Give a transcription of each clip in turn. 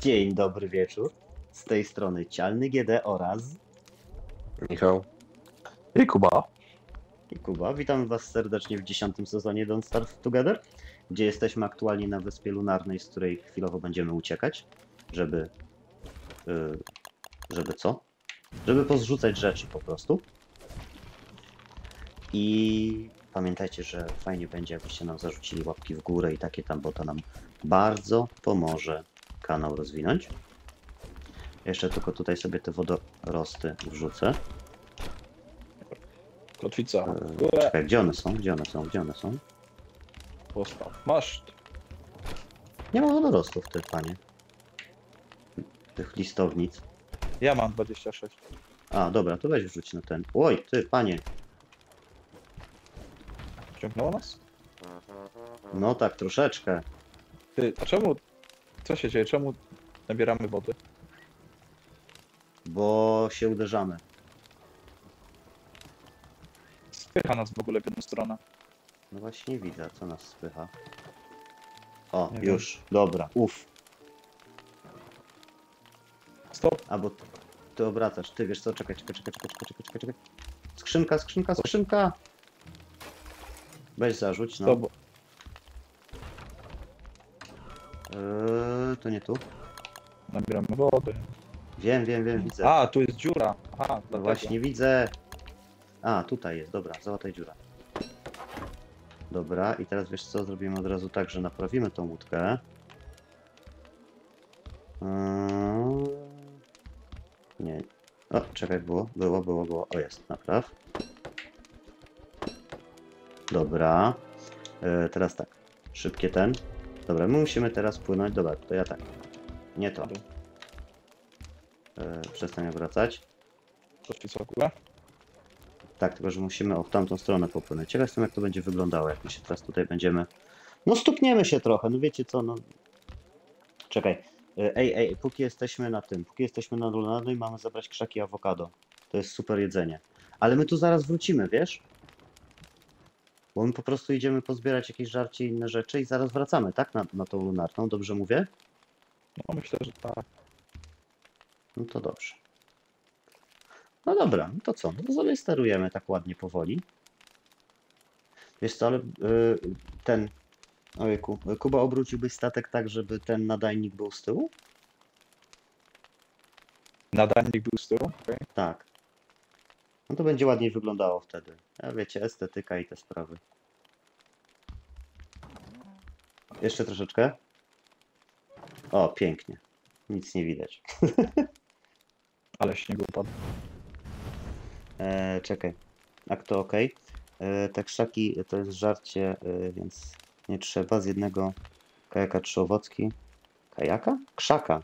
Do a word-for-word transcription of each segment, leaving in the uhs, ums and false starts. Dzień dobry wieczór. Z tej strony Cialny G D oraz Michał i Kuba. I Kuba, witam was serdecznie w dziesiątym sezonie Don't Starve Together, gdzie jesteśmy aktualnie na Wyspie Lunarnej, z której chwilowo będziemy uciekać, żeby... Yy, żeby co? Żeby pozrzucać rzeczy po prostu. I pamiętajcie, że fajnie będzie, jakbyście nam zarzucili łapki w górę i takie tam, bo to nam bardzo pomoże kanał rozwinąć. Jeszcze tylko tutaj sobie te wodorosty wrzucę. Kotwica. Eee, czekaj, gdzie one są? Gdzie one są? Gdzie one są? Postaw. Masz. Nie ma wodorostów, ty panie. Tych listownic. Ja mam dwadzieścia sześć. A, dobra, to weź wrzuć na ten. Oj, ty panie. Ciągnęło nas? No tak, troszeczkę. Ty, a czemu... Co się dzieje? Czemu nabieramy wody? Bo się uderzamy. Spycha nas w ogóle w jedną stronę. No właśnie widzę, co nas spycha. O, nie już. Wiem. Dobra, uff. Stop. A bo ty obracasz. Ty wiesz co? Czekaj, czekaj, czekaj, czekaj, czekaj, czekaj. Skrzynka, skrzynka, skrzynka! Weź zarzuć, no. Stop. Eee, to nie tu. Nabieramy wody. Wiem, wiem, wiem, widzę. A, tu jest dziura. A, no właśnie widzę. A, tutaj jest, dobra, załatwiaj dziura. Dobra, i teraz wiesz co, zrobimy od razu tak, że naprawimy tą łódkę. Eee... Nie. O, czekaj, było, było, było, było. O, jest, napraw. Dobra. Eee, teraz tak, szybkie ten. Dobra, my musimy teraz płynąć. Dobra, to ja tak. Nie to. Yy, przestań wracać. Kotwica kula? Tak, tylko że musimy o tamtą stronę popłynąć. Ciekaw jestem, jak to będzie wyglądało, jak my się teraz tutaj będziemy... No stukniemy się trochę, no wiecie co, no... Czekaj. Yy, ej, ej, póki jesteśmy na tym, póki jesteśmy na Lunarnej, mamy zabrać krzaki awokado. To jest super jedzenie. Ale my tu zaraz wrócimy, wiesz? Bo my po prostu idziemy pozbierać jakieś żarcie i inne rzeczy i zaraz wracamy, tak? Na, na tą Lunarną, dobrze mówię? No myślę, że tak. No to dobrze. No dobra, no to co? No to sobie sterujemy tak ładnie, powoli. Wiesz co, ale yy, ten... Ojku, Kuba, obróciłbyś statek tak, żeby ten nadajnik był z tyłu? Nadajnik był z tyłu? Okay. Tak. No to będzie ładniej wyglądało wtedy. Ja wiecie, estetyka i te sprawy. Jeszcze troszeczkę. O, pięknie. Nic nie widać. Ale śnieg upadł. E, czekaj. A kto ok? E, te krzaki to jest żarcie, e, więc nie trzeba. Z jednego kajaka trzy owocki. Kajaka? Krzaka.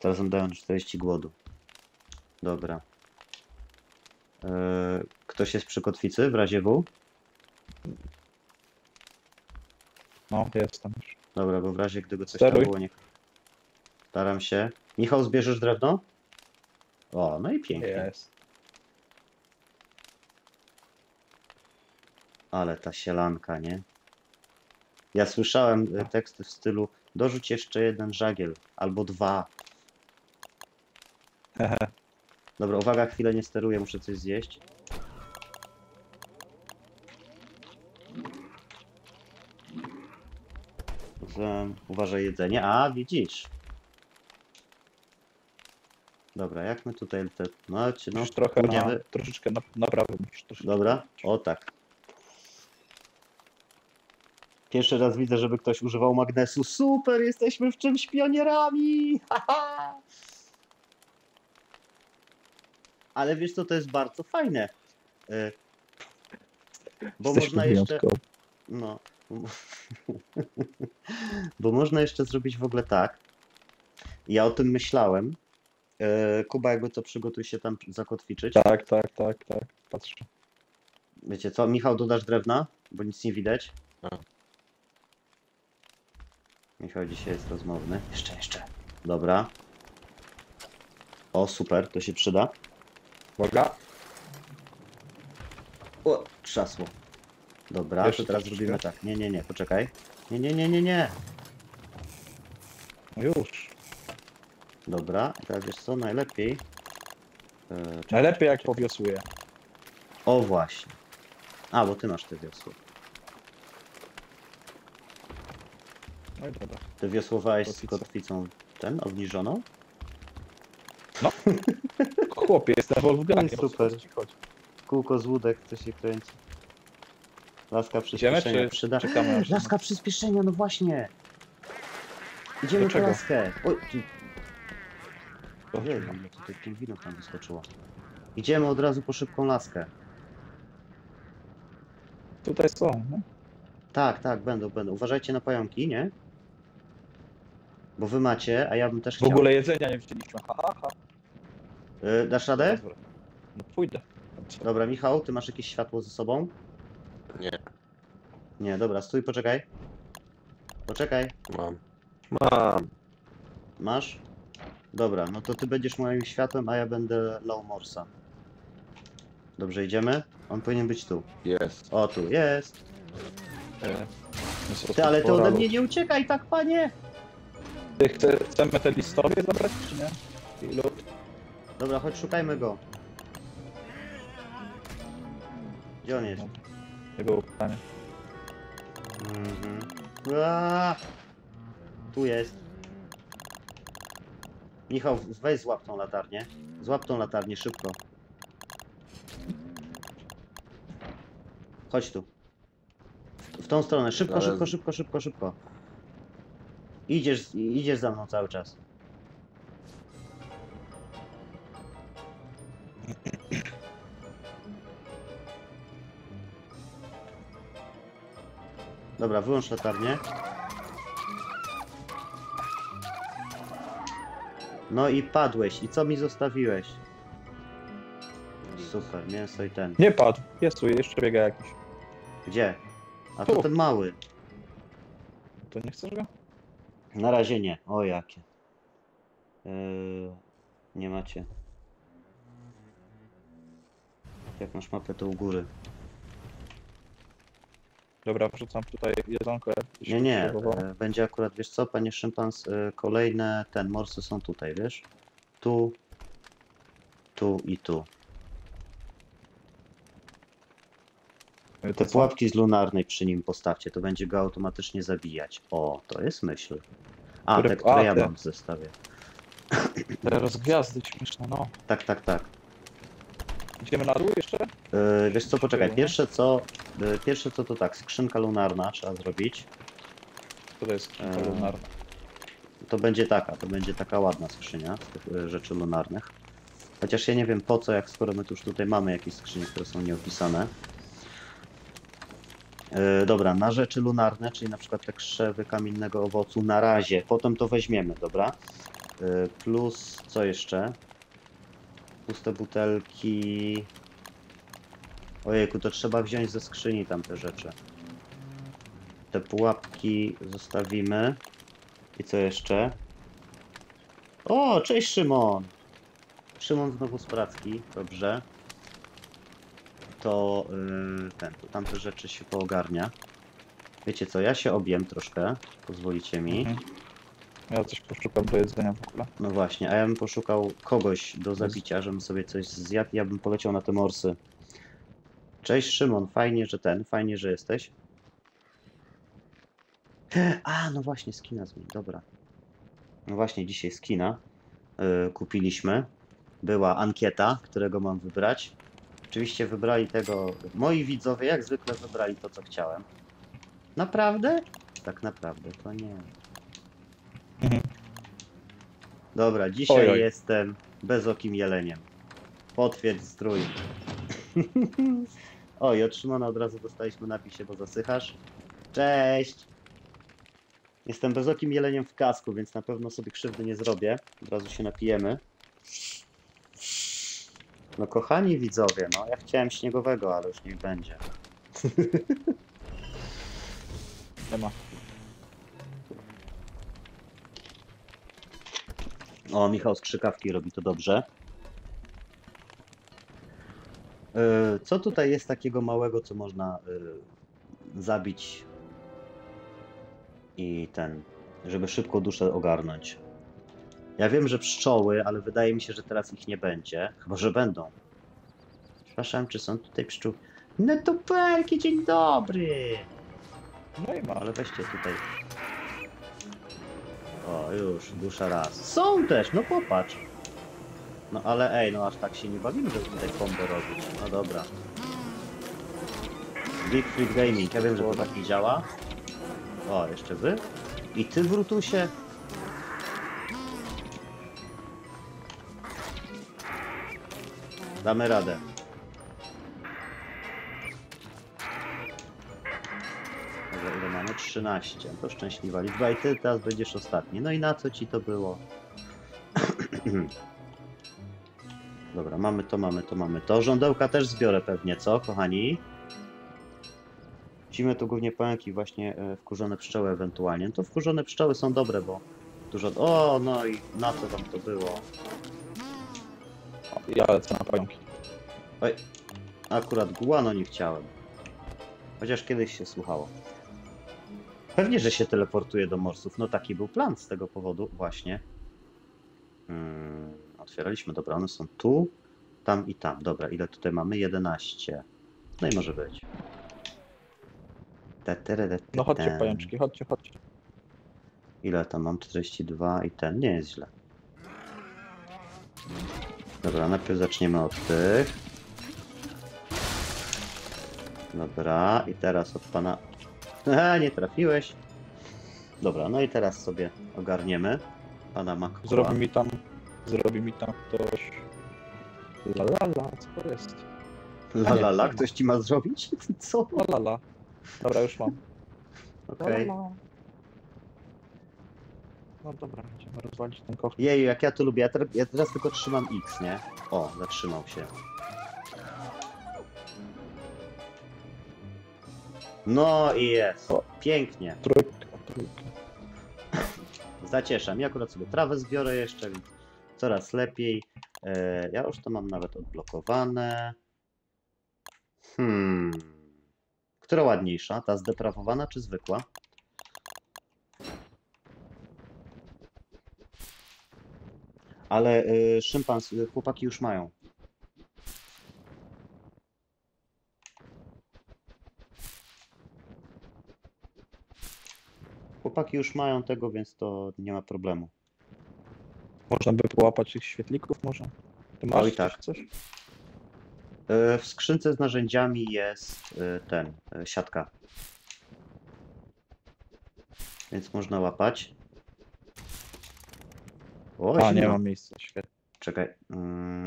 Teraz on dają czterdzieści głodu. Dobra. Ktoś jest przy kotwicy w razie W? No, jestem już. Dobra, bo w razie gdyby coś Steruj. Tam było, nie... Staram się. Michał, zbierzesz drewno? O, no i pięknie. Yes. Ale ta sielanka, nie? Ja słyszałem teksty w stylu dorzuć jeszcze jeden żagiel, albo dwa. Dobra, uwaga, chwilę nie steruję, muszę coś zjeść. Uważaj jedzenie. A, widzisz. Dobra, jak my tutaj te... No, ci, no już trochę na, troszeczkę na, na prawo. Troszeczkę. Dobra, o tak. Pierwszy raz widzę, żeby ktoś używał magnesu. Super, jesteśmy w czymś pionierami! Haha! Ale wiesz co, to jest bardzo fajne, yy, bo Jesteś można jeszcze, no, bo można jeszcze zrobić w ogóle tak, ja o tym myślałem, yy, Kuba jakby co przygotuj się tam zakotwiczyć. Tak, tak, tak, tak, patrzę. Wiecie co, Michał dodasz drewna, bo nic nie widać. A. Michał dzisiaj jest rozmowny, jeszcze, jeszcze, dobra. O super, to się przyda. Uwaga. O, trzasło. Dobra, jeszcze to teraz zrobimy tak. Nie, nie, nie, poczekaj. Nie, nie, nie, nie, nie. Już. Dobra, teraz wiesz co, najlepiej... Eee, najlepiej jak powiosłuję. O właśnie. A, bo ty masz te wiosło. No i dobra. Ty wiosłowałeś z kotwicą ten, obniżoną? No. Chłopie, jestem Wolfgangiem. Super. Kółko z łódek, co się kręci. Laska przyspieszenia przyda. Czekamy, laska przyspieszenia, no właśnie. Idziemy po laskę. Oj, ty... Ojej, mam tutaj pingwinów tam wyskoczyło. Idziemy od razu po szybką laskę. Tutaj są, nie? Tak, tak, będą, będą. Uważajcie na pająki, nie? Bo wy macie, a ja bym też chciał... W ogóle jedzenia nie wzięliśmy, ha, ha, ha. Yy, dasz radę? No pójdę. Dobra, Michał, ty masz jakieś światło ze sobą? Nie. Nie, dobra, stój, poczekaj. Poczekaj. Mam. Mam. Masz? Dobra, no to ty będziesz moim światłem, a ja będę low morsa. Dobrze, idziemy. On powinien być tu. Jest. O, tu jest. Ty, ale ty ode mnie nie uciekaj, tak, panie! Ty chcesz, chcemy te listowie zabrać, czy nie? Dobra, chodź, szukajmy go. Gdzie on jest? Jego upanie. Mhm. Aaaa! Tu jest. Michał, weź złap tą latarnię. Złap tą latarnię, szybko. Chodź tu. W tą stronę. Szybko, ale... szybko, szybko, szybko, szybko. Idziesz, idziesz za mną cały czas. Dobra, wyłącz latarnię. No i padłeś. I co mi zostawiłeś? Super, mięso i ten. Nie padł. Jest tu, jeszcze biega jakiś. Gdzie? A to ten mały. To nie chcesz go? Na razie nie. O jakie. Yy, nie macie. Jak masz mapę, to u góry. Dobra, wrzucam tutaj jedzonko. Nie, nie. Yy, będzie akurat, wiesz co, panie szympans, yy, kolejne ten, morsy są tutaj, wiesz? Tu, tu i tu. Te pułapki z lunarnej przy nim postawcie, to będzie go automatycznie zabijać. O, to jest myśl. A, które, te, które a, ja mam w zestawie. Te rozgwiazdy śmieszne, no. Tak, tak, tak. Idziemy na dół jeszcze? Yy, wiesz co, poczekaj, pierwsze co, yy, pierwsze co to tak, skrzynka lunarna trzeba zrobić. Co to jest skrzynka yy, lunarna? To będzie taka, to będzie taka ładna skrzynia z tych yy, rzeczy lunarnych. Chociaż ja nie wiem po co, jak skoro my tu już tutaj mamy jakieś skrzynie, które są nieopisane. Yy, dobra, na rzeczy lunarne, czyli na przykład te krzewy kamiennego owocu na razie, potem to weźmiemy, dobra? Yy, plus, co jeszcze? Puste butelki... Ojejku, to trzeba wziąć ze skrzyni tam te rzeczy. Te pułapki zostawimy. I co jeszcze? O, cześć Szymon! Szymon znowu z pracki, dobrze. To, yy, ten, to tamte rzeczy się poogarnia. Wiecie co, ja się objem troszkę, pozwolicie mi. Mhm. Ja coś poszukam do jedzenia w ogóle. No właśnie, a ja bym poszukał kogoś do zabicia, żebym sobie coś zjadł. Ja bym poleciał na te morsy. Cześć Szymon, fajnie, że ten, fajnie, że jesteś. A, no właśnie, skina zmień, dobra. No właśnie, dzisiaj skina yy, kupiliśmy. Była ankieta, którego mam wybrać. Oczywiście wybrali tego, moi widzowie jak zwykle wybrali to, co chciałem. Naprawdę? Tak naprawdę, to nie. Dobra, dzisiaj oj, oj. Jestem bezokim jeleniem. Potwierdź strój. Oj, otrzymano od razu, dostaliśmy napis, bo zasychasz. Cześć! Jestem bezokim jeleniem w kasku, więc na pewno sobie krzywdy nie zrobię. Od razu się napijemy. No kochani widzowie, no ja chciałem śniegowego, ale już niech będzie. Nie ma. O, Michał z krzykawki robi to dobrze. Yy, co tutaj jest takiego małego, co można yy, zabić i ten, żeby szybko duszę ogarnąć? Ja wiem, że pszczoły, ale wydaje mi się, że teraz ich nie będzie. Chyba, że będą. Przepraszam, czy są tutaj pszczół? No to perki, dzień dobry! No i ma, ale weźcie tutaj. O, już, dusza raz. Są też, no popatrz. No ale ej, no aż tak się nie bawimy, żeby tutaj combo robić. No dobra. Big Freak Gaming, ja wiem, że to tak nie działa. O, jeszcze wy. I ty, Brutusie. Damy radę. Dobra, ile mamy? trzynaście. To szczęśliwa liczba. I ty teraz będziesz ostatni. No i na co ci to było? Dobra, mamy to, mamy to, mamy to. Żądełka też zbiorę pewnie, co, kochani? Zimę to głównie pająki, właśnie wkurzone pszczoły ewentualnie. No to wkurzone pszczoły są dobre, bo dużo... O, no i na co wam to było? Ja lecę na pająki. Oj, akurat guano nie chciałem. Chociaż kiedyś się słuchało. Pewnie, że się teleportuje do morsów. No taki był plan z tego powodu właśnie. Hmm, otwieraliśmy, dobra, one są tu, tam i tam. Dobra, ile tutaj mamy? jedenaście. No i może być. No chodźcie pajączki, chodźcie, chodźcie. Ile tam mam? czterdzieści dwa i ten, nie jest źle. Dobra, najpierw zaczniemy od tych. Dobra, i teraz od pana... Aha, nie trafiłeś. Dobra, no i teraz sobie ogarniemy pana Makkoła. Zrobi mi tam, zrobi mi tam ktoś... La la la, co to jest? La la la, ktoś ci ma zrobić? Co? La la la. Dobra, już mam. Okej. Okay. No dobra, będziemy rozwalić ten koch. Jeju, jak ja to lubię. Ja teraz, ja teraz tylko trzymam X, nie? O, zatrzymał się. No i jest. O, pięknie. Trójka, trójka. Zacieszam. Ja akurat sobie trawę zbiorę jeszcze, więc coraz lepiej. E, ja już to mam nawet odblokowane. Hmm... Która ładniejsza? Ta zdeprawowana czy zwykła? Ale yy, szympans, yy, chłopaki już mają. Chłopaki już mają tego, więc to nie ma problemu. Można by połapać ich świetlików może? Ty masz o, i tak. Coś? W skrzynce z narzędziami jest ten, siatka. Więc można łapać. O, a, nie mam miejsca, świetnie. Czekaj,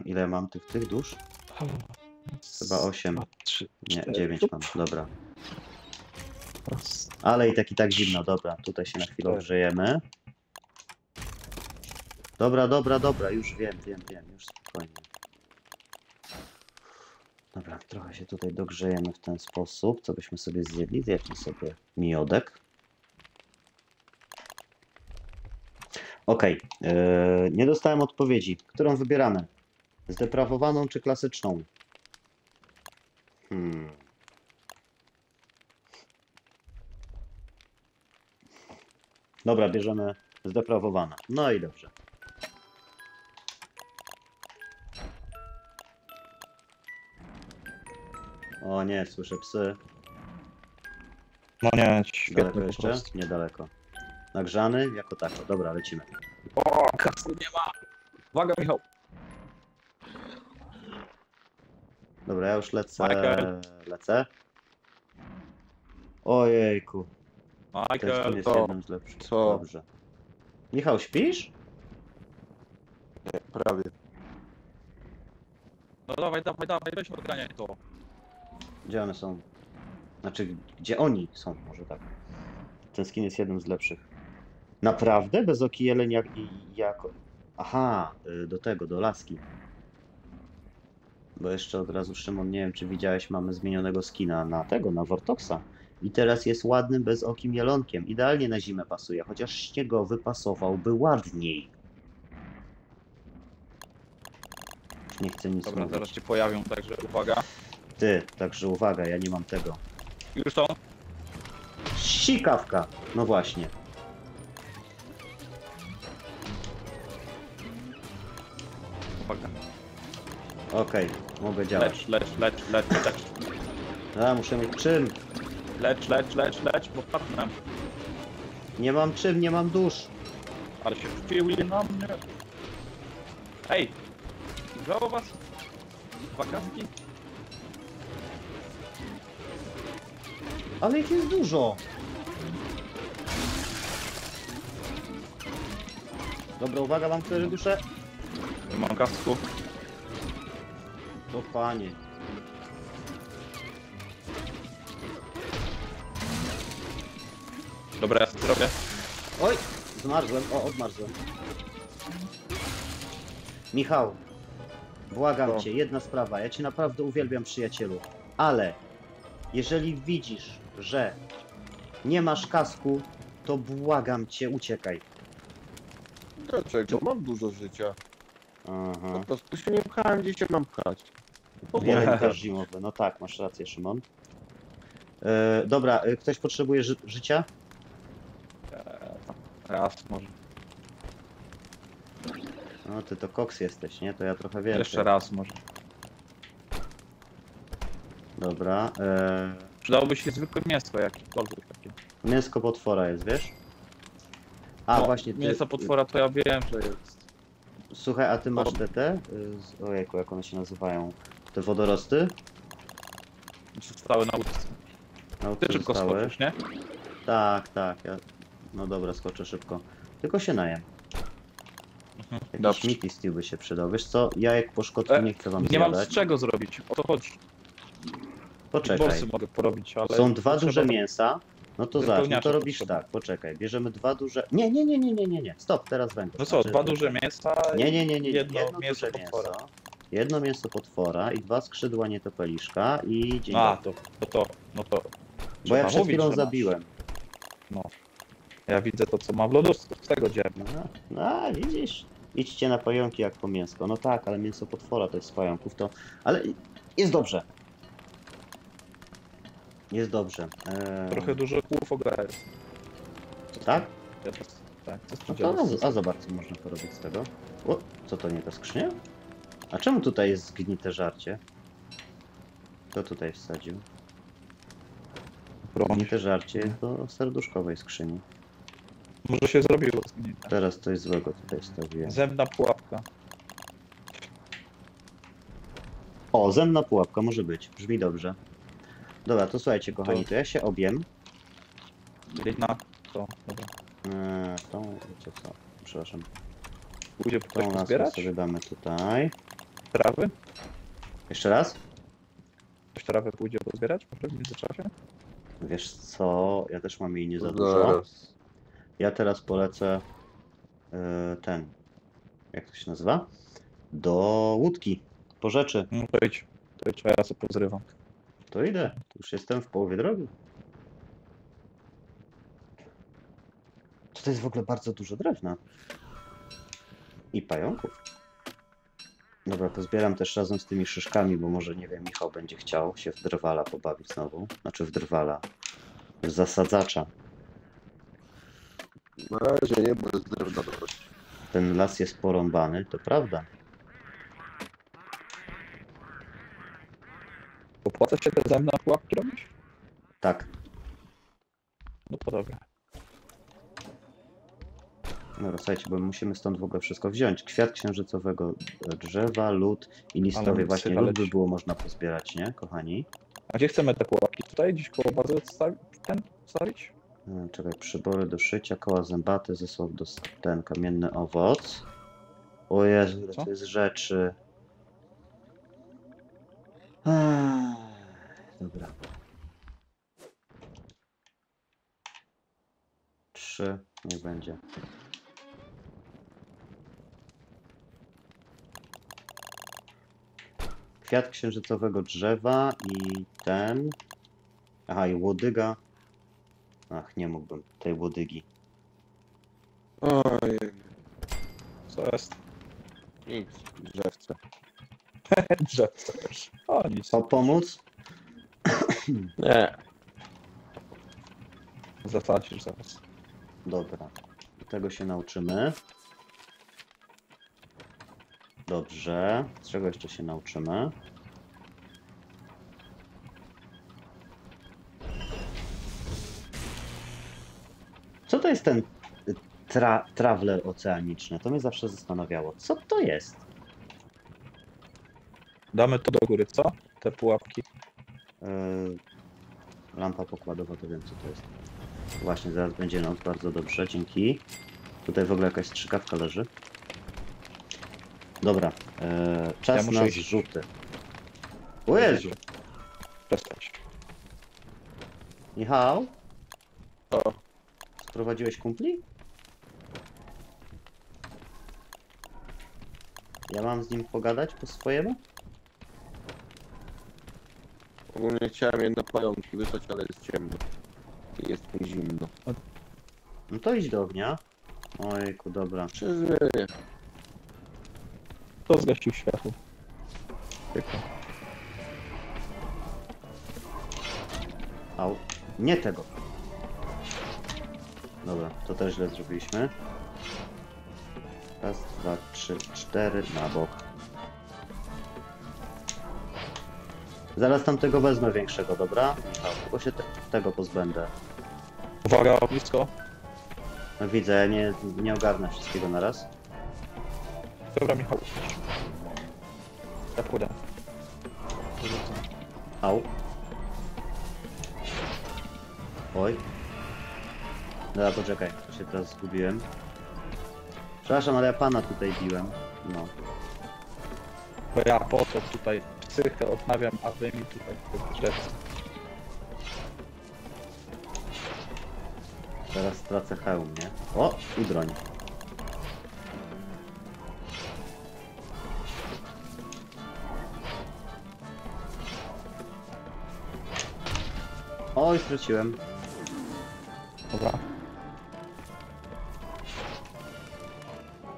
ile mam tych, tych dusz? Chyba osiem. Nie, dziewięć mam, dobra. Ale i tak i tak zimno, dobra, tutaj się na chwilę ogrzejemy. Dobra, dobra, dobra, już wiem, wiem, wiem, już spokojnie. Dobra, trochę się tutaj dogrzejemy w ten sposób, co byśmy sobie zjedli. Zjedli sobie miodek. Okej, okay. eee, nie dostałem odpowiedzi. Którą wybieramy? Zdeprawowaną czy klasyczną? Hmm. Dobra, bierzemy zdeprawowaną. No i dobrze. O nie, słyszę psy. No nie, daleko jeszcze? Niedaleko. Nagrzany jako tako. Dobra, lecimy. O, kasu nie ma! Uwaga, Michał! Dobra, ja już lecę. Michael. Lecę. Ojejku. Michael, to jest jednym z lepszych. Co? Dobrze. Michał, śpisz? Nie, prawie. No dawaj, dawaj, dawaj, weź odganiaj to. Gdzie one są? Znaczy, gdzie oni są, może tak. Ten skin jest jednym z lepszych. Naprawdę? Bez oki jeleń jak... jako... Aha, do tego, do laski. Bo jeszcze od razu, Szymon, nie wiem czy widziałeś, mamy zmienionego skina na tego, na Vortoxa. I teraz jest ładnym, bez okim jelonkiem. Idealnie na zimę pasuje, chociaż śniegowy pasowałby ładniej. Nie chcę nic Dobra, mówić. Zaraz się pojawią, także uwaga. Ty, także uwaga, ja nie mam tego. Już są? Sikawka! No właśnie. Uwaga. Okej, mogę działać. Lecz, lecz, lecz, lecz, lecz. A, muszę mieć czym. Lecz, lecz, lecz, lecz, bo padnę. Nie mam czym, nie mam dusz. Ale się wpiły na mnie. Ej! Grało was? Wakacje? Ale ich jest dużo. Dobra, uwaga, mam cztery dusze. Nie mam kasku. To panie. Dobra, ja to robię. Oj! Zmarzłem, o, odmarzłem. Michał, błagam o. cię, jedna sprawa. Ja cię naprawdę uwielbiam, przyjacielu. Ale jeżeli widzisz, że nie masz kasku, to błagam cię, uciekaj. Dlaczego? Mam dużo życia. Aha. Po prostu się nie pchałem, gdzie się mam pchać. Wielka zimowe. No tak, masz rację, Szymon. E, dobra, ktoś potrzebuje ży życia? Raz może. No ty to koks jesteś, nie? To ja trochę więcej. Jeszcze raz może. Dobra. E... Przydałoby się zwykłe mięsko jakiekolwiek takie. Mięsko potwora jest, wiesz? A no, właśnie ty... Mięso potwora to ja wiem, że jest. Słuchaj, a ty masz te te? Ojejku, jak one się nazywają? Te wodorosty? Zostały na łódce. Na łódce ty szybko skoczysz, nie? Tak, tak. Ja... No dobra, skoczę szybko. Tylko się najem. Jakiś miki steel by się przydał. Wiesz co, jajek poszkodki e, nie chcę wam zjadać. Nie mam z czego zrobić, o to chodzi. Poczekaj. Bossy mogę porobić, ale... Są dwa duże to... mięsa. No to zaraz, no to robisz to tak, poczekaj. Bierzemy dwa duże... Nie, nie, nie, nie, nie, nie, nie. Stop, teraz węgiel. No co, znaczy, dwa duże mięsa i nie, nie, nie, nie, jedno, jedno mięso potwora. Mięso, jedno mięso potwora i dwa skrzydła nietopeliszka i... Dzień A, to, to, to, no to... Bo ja przed chwilą zabiłem. No. Ja widzę to, co mam w lodówce, z tego dziennie. No, a, widzisz? Idźcie na pająki jak po mięsko. No tak, ale mięso potwora to jest z pająków, to... Ale jest dobrze. Jest dobrze. Eee... Trochę dużo kłów ogarę. Tak? Ja to, tak, to no to, a, a za bardzo można porobić z tego. O, co to nie ta skrzynia? A czemu tutaj jest zgnite żarcie? Kto tutaj wsadził? Zgnite żarcie jest do serduszkowej skrzyni. Może się zrobiło zgnite. Teraz coś złego tutaj stawiłem. Zemna pułapka. O, zemna pułapka może być. Brzmi dobrze. Dobra, to słuchajcie, kochani, to ja się objem. Na to, dobra. Eee, tą, wiecie co, przepraszam. Pójdzie po tą laskę sobie damy tutaj. Trawy? Jeszcze raz? Ktoś trawę pójdzie pozbierać po prostu w międzyczasie? Wiesz co, ja też mam jej nie za dużo. Ja teraz polecę yy, ten, jak to się nazywa? Do łódki, po rzeczy. No to idź, to idź, a ja sobie pozrywam. To idę, już jestem w połowie drogi. Tutaj jest w ogóle bardzo dużo drewna. I pająków. Dobra, to zbieram też razem z tymi szyszkami, bo może, nie wiem, Michał będzie chciał się w drwala pobawić znowu. Znaczy w drwala. W zasadzacza. Na razie nie, bo jest drewna dość. Ten las jest porąbany, to prawda. Opłaca się te zemna pułapki robić? Tak. No to dobra. No słuchajcie, bo musimy stąd w ogóle wszystko wziąć. Kwiat księżycowego drzewa, lód i listowie. Właśnie lód by było można pozbierać, nie, kochani? A gdzie chcemy te pułapki? Tutaj? Gdzieś koło bazy ten stawić? Czekaj, przybory do szycia, koła zębaty, zesłop do ten kamienny owoc. O Jezu, ile to jest rzeczy. Dobra. Trzy, nie będzie. Kwiat księżycowego drzewa i ten. Aha, i łodyga. Ach, nie mógłbym tej łodygi. Oj. Co jest? Nic, drzewce. Drzewce też. O, nic. O, pomóc? Nie. Zapłacisz zaraz. Dobra. Tego się nauczymy. Dobrze, z czego jeszcze się nauczymy? Co to jest ten tra traveler oceaniczny? To mnie zawsze zastanawiało. Co to jest? Damy to do góry, co? Te pułapki. Yy, lampa pokładowa, to wiem co to jest. Właśnie, zaraz będzie noc, bardzo dobrze, dzięki. Tutaj w ogóle jakaś strzykawka leży. Dobra, yy, czas ja na zrzuty. O Jezu! Przestań. Michał? O. Sprowadziłeś kumpli? Ja mam z nim pogadać po swojemu? Ogólnie chciałem je na pająki wysłać, ale jest ciemno. I jest mi zimno. No to idź do ognia. Ojku, dobra. Przyzwyczaj. To zgasił światło. Ciekawe. Au. Nie tego. Dobra, to też źle zrobiliśmy. Raz, dwa, trzy, cztery, na bok. Zaraz tamtego wezmę większego, dobra? Bo się te, tego pozbędę. Uwaga, ognisko. No widzę, nie, nie ogarnę wszystkiego naraz. Dobra, Michał. Tak uda. Au. Oj. Dobra, poczekaj, to się teraz zgubiłem. Przepraszam, ale ja pana tutaj biłem. No. Bo ja po to tutaj psychę odnawiam, a wy mi tutaj rzeczy. Teraz stracę hełm, nie? O! I broń. Oj, straciłem. Dobra.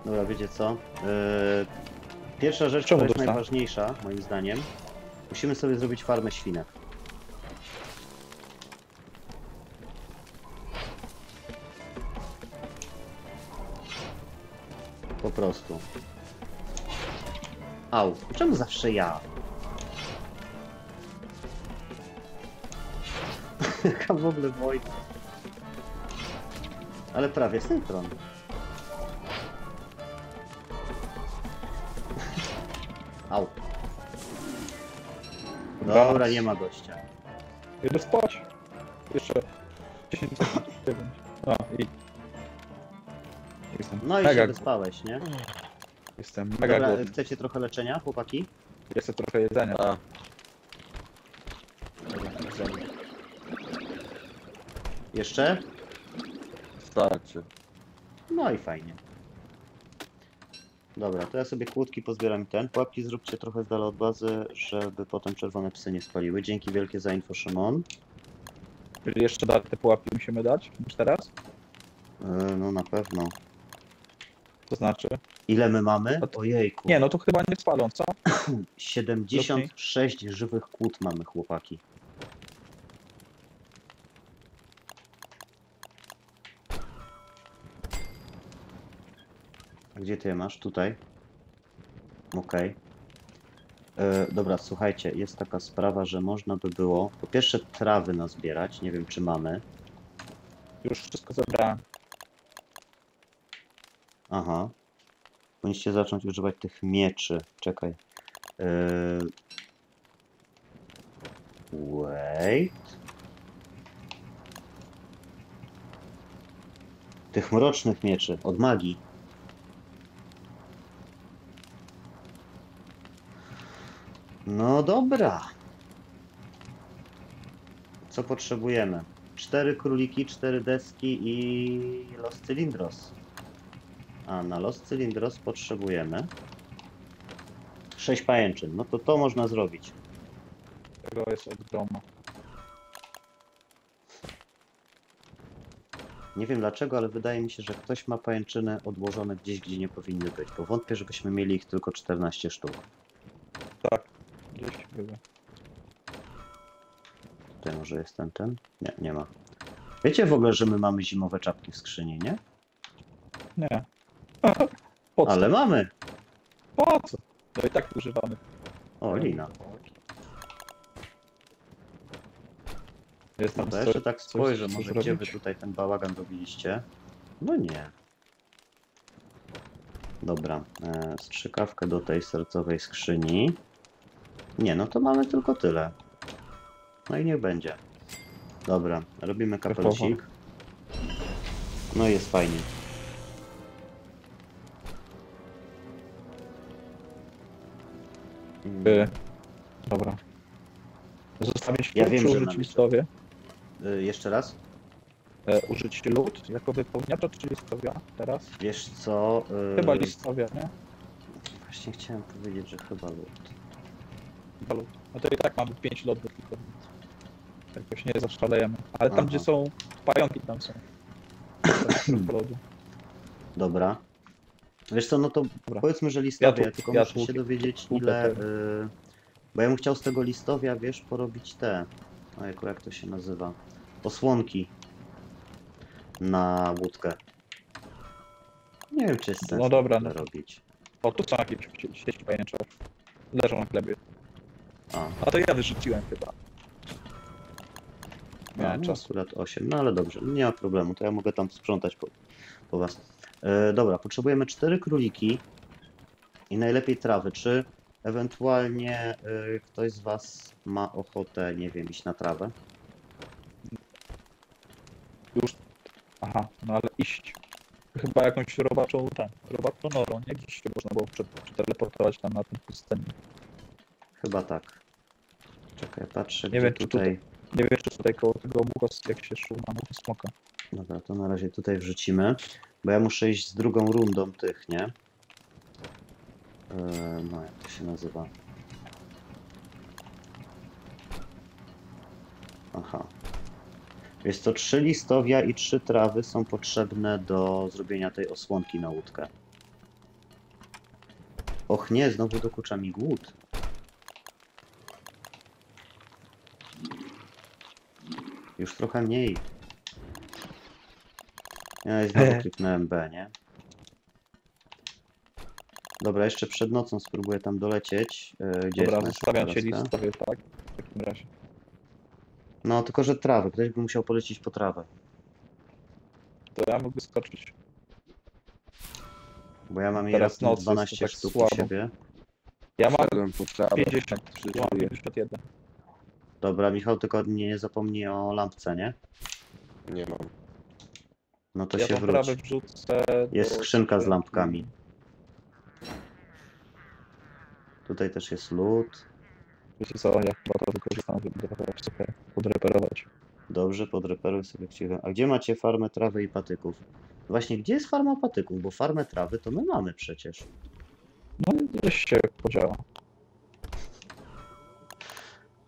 Dobra, wiecie co? Yy, pierwsza rzecz, która jest najważniejsza, moim zdaniem, musimy sobie zrobić farmę świnek. Po prostu. Au, czemu zawsze ja? Jaka w ogóle wojna. Ale prawie syntron. Au. Dobra, nie ma gościa. Idę spać. Jeszcze dziesięć sekund. No i... Jestem no i się wyspałeś, nie? Jestem mega Dobra, głodny. Chcecie trochę leczenia, chłopaki? Jeszcze trochę jedzenia. A. Jeszcze? Starczy. No i fajnie. Dobra, to ja sobie kłódki pozbieram i ten. Pułapki zróbcie trochę z dala od bazy, żeby potem czerwone psy nie spaliły. Dzięki wielkie za info, Szymon. Czyli jeszcze te pułapki musimy dać? Już teraz? Yy, no na pewno. To znaczy? Ile my mamy? To... Ojejku. Nie, no to chyba nie spalą, co? siedemdziesiąt sześć żywych kłód mamy, chłopaki. Gdzie ty je masz? Tutaj. Okej. Okay. Dobra, słuchajcie, jest taka sprawa, że można by było po pierwsze trawy nazbierać. Nie wiem, czy mamy. Już wszystko zabrałem. Aha. Powinniście zacząć używać tych mieczy. Czekaj. Yy... Wait. Tych mrocznych mieczy od magii. No dobra. Co potrzebujemy? Cztery króliki, cztery deski i los cylindros. A na los cylindros potrzebujemy sześć pajęczyn. No to to można zrobić. Tego jest od domu. Nie wiem dlaczego, ale wydaje mi się, że ktoś ma pajęczyny odłożone gdzieś, gdzie nie powinny być. Bo wątpię, żebyśmy mieli ich tylko czternaście sztuk. Tak, gdzieś chyba. Tutaj może jest ten, ten? Nie, nie ma. Wiecie w ogóle, że my mamy zimowe czapki w skrzyni, nie? Nie. Ale mamy! Po co? No i tak używamy. O, lina. Jest tam no to jeszcze tak spojrzę, może gdzie wy tutaj ten bałagan robiliście? No nie. Dobra, e, strzykawkę do tej sercowej skrzyni. Nie, no to mamy tylko tyle. No i niech będzie. Dobra, robimy kapelusik. No i jest fajnie. By. Dobra. Zostawić ja wiem, użyć że listowie. Y, jeszcze raz? E, użyć lód jako wypełniacza czy listowia teraz? Wiesz co? Y... Chyba listowia, nie? Właśnie chciałem powiedzieć, że chyba lód. Chyba lód. No to i tak mamy pięć lodów tylko. Jakoś nie zaszalejemy. Ale tam Aha. gdzie są pająki tam są. Dobra. Wiesz co, no to Dobra. powiedzmy, że listowia, ja tu, tylko ja muszę tu, się dowiedzieć ile... Y... Bo ja bym chciał z tego listowia, wiesz, porobić te... O, jak to się nazywa? Osłonki. Na łódkę. Nie wiem, czy jest sens no dobra, no. robić. O, tu są jakieś sieci pajęcze. Leżą na chlebie. A. A to ja wyrzuciłem chyba. Miałem no, czas. Akurat osiem, no ale dobrze, nie ma problemu, to ja mogę tam sprzątać po, po was. Yy, dobra, potrzebujemy cztery króliki i najlepiej trawy. Czy ewentualnie yy, ktoś z was ma ochotę, nie wiem, iść na trawę? Już. Aha, no ale iść. Chyba jakąś robaczą, tak, robaczą norą, nie? Gdzieś się można było przeteleportować tam na tym pustyni. Chyba tak. Czekaj, patrzę, nie wiem, czy tutaj... tutaj... Nie wiem, czy tutaj koło tego mugos, jak się szło na muchu smoka. Dobra, to na razie tutaj wrzucimy, bo ja muszę iść z drugą rundą tych, nie? Yy, no, jak to się nazywa? Aha. Wiesz co, trzy listowia i trzy trawy są potrzebne do zrobienia tej osłonki na łódkę. Och nie, znowu dokucza mi głód. Już trochę mniej. Ja i znowu kliknąłem B, nie? Dobra, jeszcze przed nocą spróbuję tam dolecieć. Gdzie Dobra, zostawiam się listowie, tak? W takim razie. No, tylko że trawy. Ktoś by musiał polecić po trawę. To ja mógłby skoczyć. Bo ja mam teraz noc dwanaście sztuk u siebie. Ja mam pięćdziesiąt, pięćdziesiąt jeden. Dobra, Michał, tylko nie zapomnij o lampce, nie? Nie mam. No to ja się wróć. Jest do... skrzynka z lampkami. Tutaj też jest lód. Wiecie co, ja chyba to wykorzystam, żeby sobie podreperować. Dobrze, podreperuj sobie cicho. A gdzie macie farmę trawy i patyków? Właśnie, gdzie jest farma patyków? Bo farmę trawy to my mamy przecież. No gdzieś się podziała.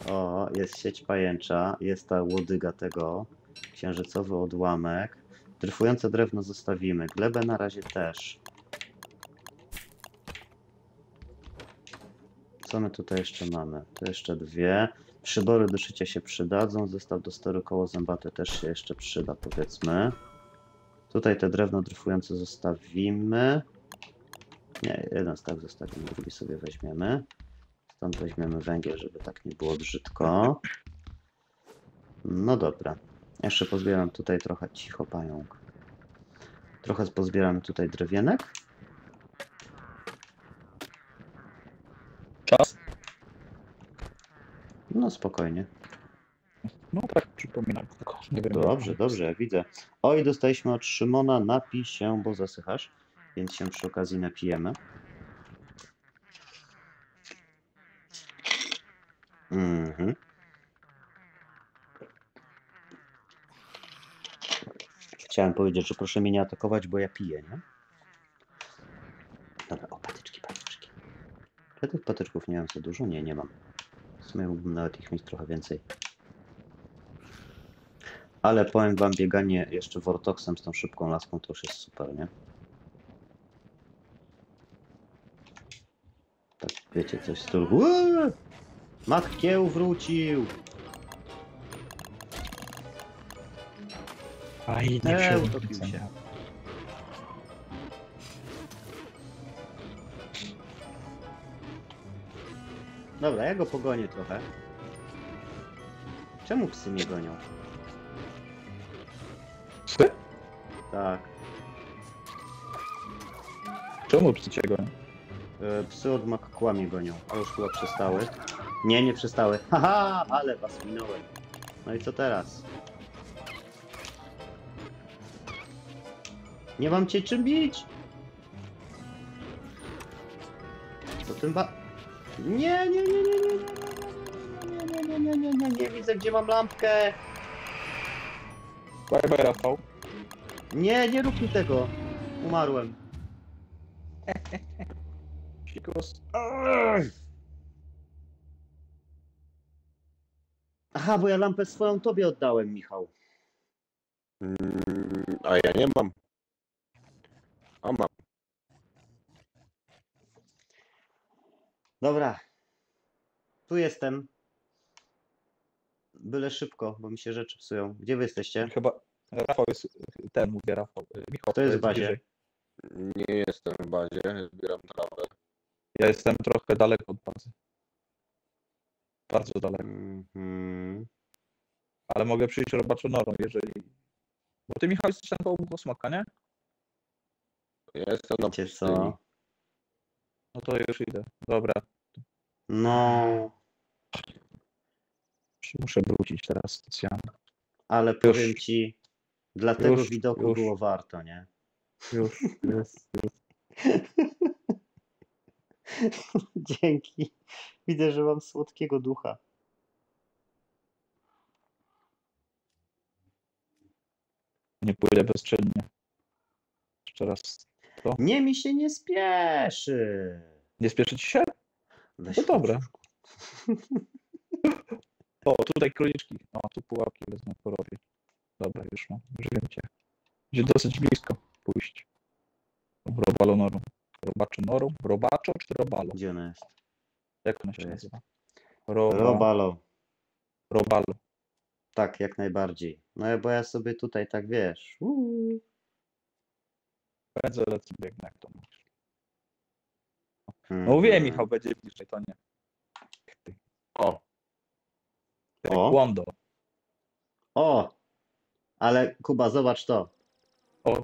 O, jest sieć pajęcza, jest ta łodyga tego, księżycowy odłamek. Dryfujące drewno zostawimy, glebę na razie też. Co my tutaj jeszcze mamy? To jeszcze dwie. Przybory do szycia się przydadzą, zestaw do steru koło zębate też się jeszcze przyda, powiedzmy. Tutaj te drewno dryfujące zostawimy. Nie, jeden staw zostawimy, drugi sobie weźmiemy. Stąd weźmiemy węgiel, żeby tak nie było brzydko. No dobra. Jeszcze pozbieram tutaj trochę cicho pająk. Trochę pozbieram tutaj drewienek. Czas? No spokojnie. No tak przypominam tylko. Nie wiem, dobrze, dobrze, ja widzę. O i dostaliśmy od Szymona, napij się, bo zasychasz. Więc się przy okazji napijemy. Mhm. Chciałem powiedzieć, że proszę mnie nie atakować, bo ja piję, nie? Dobra, o patyczki, patyczki. Ja tych patyczków nie mam za dużo? Nie, nie mam. W sumie mógłbym nawet ich mieć trochę więcej. Ale powiem wam, bieganie jeszcze Vortoxem z tą szybką laską to już jest super, nie? Tak, wiecie, coś z stylu... Uuu! Matkieł wrócił! A i nie e, utopił się. Dobra, ja go pogonię trochę. Czemu psy mnie gonią? Psy? Tak. Czemu psy cię gonią? E, psy od makakła mnie gonią. A już chyba przestały. Nie, nie przestały. Haha, ale was minąłem. No i co teraz? Nie mam cię czym bić! To tym ba... Nie, nie, nie, nie, nie, nie, nie, nie, nie, nie, nie, nie, nie, nie, nie widzę, gdzie mam lampkę. Bye bye, Rafał. Nie, nie rób mi tego. Umarłem. Aha, bo ja lampę swoją tobie oddałem, Michał. A ja nie mam. A mam. Dobra. Tu jestem. Byle szybko, bo mi się rzeczy psują. Gdzie wy jesteście? Chyba Rafał jest... Ten mówię, Rafał. Michał, to jest w bazie. Bliżej. Nie jestem w bazie, zbieram trawę. Ja jestem trochę daleko od bazy. Bardzo daleko. Mm-hmm. Ale mogę przyjść robaczonorą, jeżeli... Bo ty, Michał, jesteś tam koło Smaka, nie? Ja jestem na pustyni. No to już idę. Dobra. No. Muszę wrócić teraz specjalnie. Ale już. Powiem ci, dla tego już, widoku już. Było warto, nie? Już, już, już. Dzięki. Widzę, że mam słodkiego ducha. Nie pójdę bezczynnie. Jeszcze raz. To? Nie, mi się nie spieszy. Nie spieszy ci się? Weź no dobra. O, tutaj króliczki. O, tu pułapki wezmę po rowie. Dobra, już mam. Już wiem cię. Gdzie dosyć blisko pójść. Robalonorum. Robaczynorum. Robaczo czy robalo? Gdzie ona jest? Jak ona się jest? Nazywa? Ro... Robalo. Robalo. Tak, jak najbardziej. No bo ja sobie tutaj tak wiesz. Uuu. Bardzo lecę biegnę, jak to mówisz. No mówię, Michał, będzie bliżej, to nie. Ty. O. Taekwondo. O. Ale Kuba, zobacz to. O,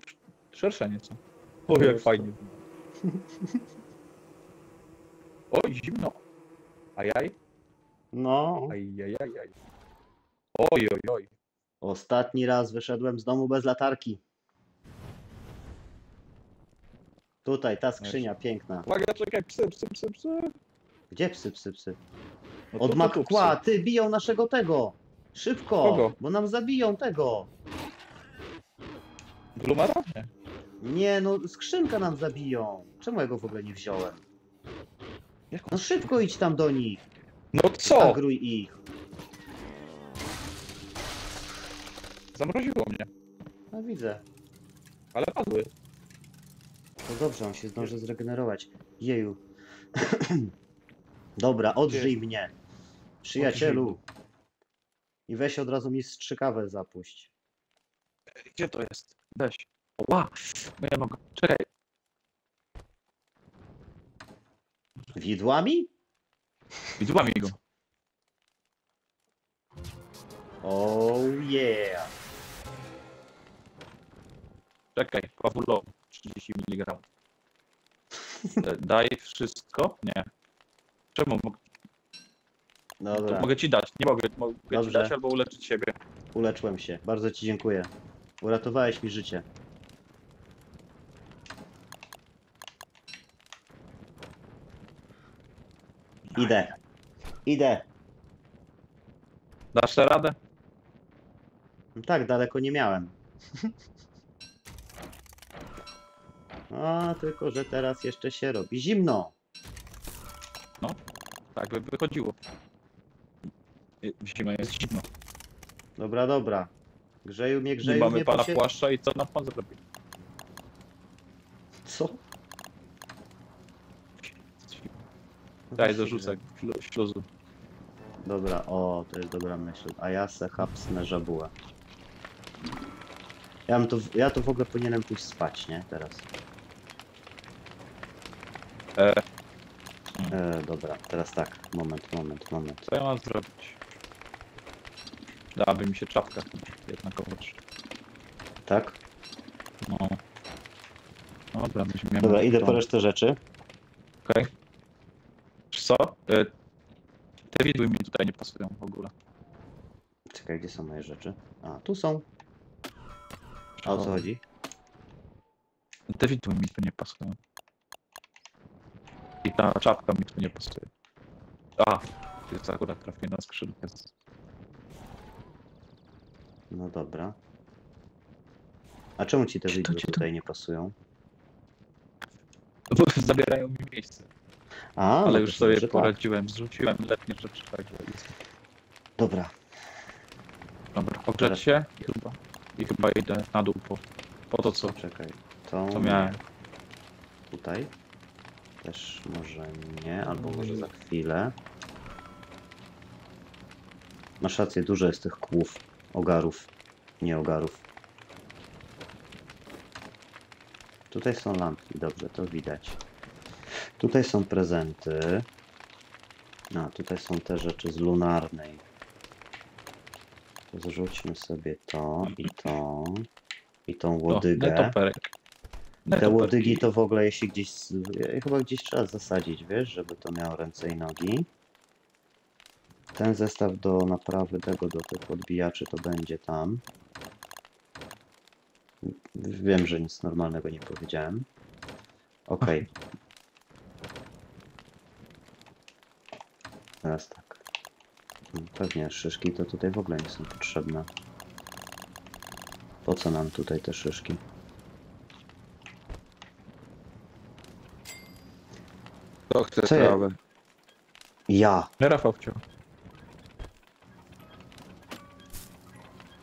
szersze nieco. O, jak fajnie. Oj, zimno. Ajaj. No. Ajajajaj. Oj, oj, oj. Ostatni raz wyszedłem z domu bez latarki. Tutaj, ta skrzynia jest piękna. Uwaga, czekaj, psy, psy, psy, psy. Gdzie psy, psy, psy? No od makła, ty, biją naszego tego. Szybko, kogo? Bo nam zabiją tego. Glumara? Nie. Nie, no skrzynka nam zabiją. Czemu ja go w ogóle nie wziąłem? No szybko idź tam do nich. No co? Zagruj ich. Zamroziło mnie. No widzę. Ale padły. No dobrze, on się zdąży zregenerować. Jeju. Dobra, odżyj mnie. Przyjacielu. I weź od razu mi strzykawę zapuść. Gdzie to jest? Weź. Ła! No ja mogę. Czekaj. Widłami? Widłami go. Oh yeah. Czekaj, fabulo. trzydzieści miligramów. Daj wszystko? Nie. Czemu mogę? Dobra. To mogę ci dać, nie mogę. Mogę Dobrze. Ci dać albo uleczyć siebie. Uleczyłem się. Bardzo ci dziękuję. Uratowałeś mi życie. Idę. Idę. Dasz tę radę? No tak, daleko nie miałem. A, tylko że teraz jeszcze się robi zimno. No, tak by wychodziło. Zima jest zimno. Dobra, dobra. Grzeju mnie, grzeju nie mamy mnie, pana się... płaszcza i co nam pan zrobi? Co? Daj, dorzucę śluzu. Dobra, o, to jest dobra myśl. A ja se hapsnę żabuła. Ja to, ja to w ogóle powinienem pójść spać, nie? Teraz. E. E, dobra, teraz tak. Moment, moment, moment. Co ja mam zrobić? Dałaby mi się czapka jednakowo. Tak? No. Dobra, byśmy Dobra, idę po resztę rzeczy. Okej. Okay. Co? Y Te widły mi tutaj nie pasują w ogóle. Czekaj, gdzie są moje rzeczy? A, tu są. A o co chodzi? Te widły mi tu nie pasują. I ta czapka mi tu nie pasuje. A, to jest akurat trafię na skrzydłkę. No dobra. A czemu ci te widły tutaj nie pasują? Bo zabierają mi miejsce. A, ale już sobie tak poradziłem, zrzuciłem letnie rzeczy, tak jest. Dobra. Dobra, ogrzeć się i chyba, i chyba idę na dół po, po to, co, Czekaj, to co miałem. Tutaj? Też może nie, albo może za chwilę. Masz rację, dużo jest tych kłów, ogarów, nie ogarów. Tutaj są lampki, dobrze, to widać. Tutaj są prezenty. A, tutaj są te rzeczy z lunarnej. Zrzućmy sobie to i to. I tą łodygę. Te łodygi to w ogóle jeśli gdzieś... Chyba gdzieś trzeba zasadzić, wiesz, żeby to miało ręce i nogi. Ten zestaw do naprawy tego, do tych podbijaczy to będzie tam. Wiem, że nic normalnego nie powiedziałem. Okej. Okay. Teraz tak. Pewnie szyszki to tutaj w ogóle nie są potrzebne. Po co nam tutaj te szyszki? Kto chce trawę? Ja. Nie, Rafał chciał.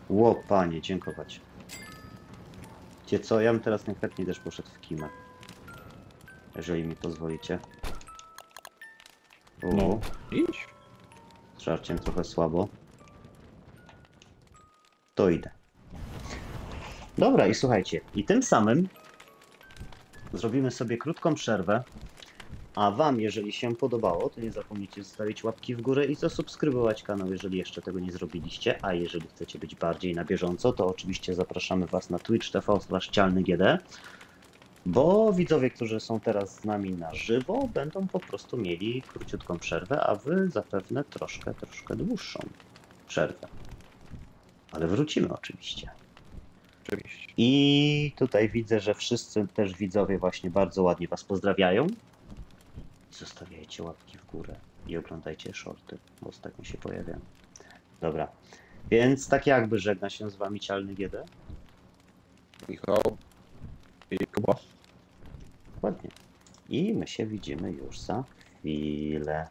Ło, panie, dziękować. Wiecie co, ja bym teraz najchętniej też poszedł w kimę. Jeżeli mi pozwolicie. O. No, idź. Z żarciem trochę słabo. To idę. Dobra, i słuchajcie, i tym samym zrobimy sobie krótką przerwę. A wam, jeżeli się podobało, to nie zapomnijcie zostawić łapki w górę i zasubskrybować kanał, jeżeli jeszcze tego nie zrobiliście. A jeżeli chcecie być bardziej na bieżąco, to oczywiście zapraszamy was na Twitch kropka T V slash cialny G D. Bo widzowie, którzy są teraz z nami na żywo, będą po prostu mieli króciutką przerwę, a wy zapewne troszkę, troszkę dłuższą przerwę. Ale wrócimy oczywiście. Oczywiście. I tutaj widzę, że wszyscy też widzowie właśnie bardzo ładnie was pozdrawiają. Zostawiajcie łapki w górę i oglądajcie shorty, bo ostatnio się pojawiają. Dobra, więc tak jakby żegna się z wami Cialny G D. Michał. I Kuba. Dokładnie. I my się widzimy już za chwilę.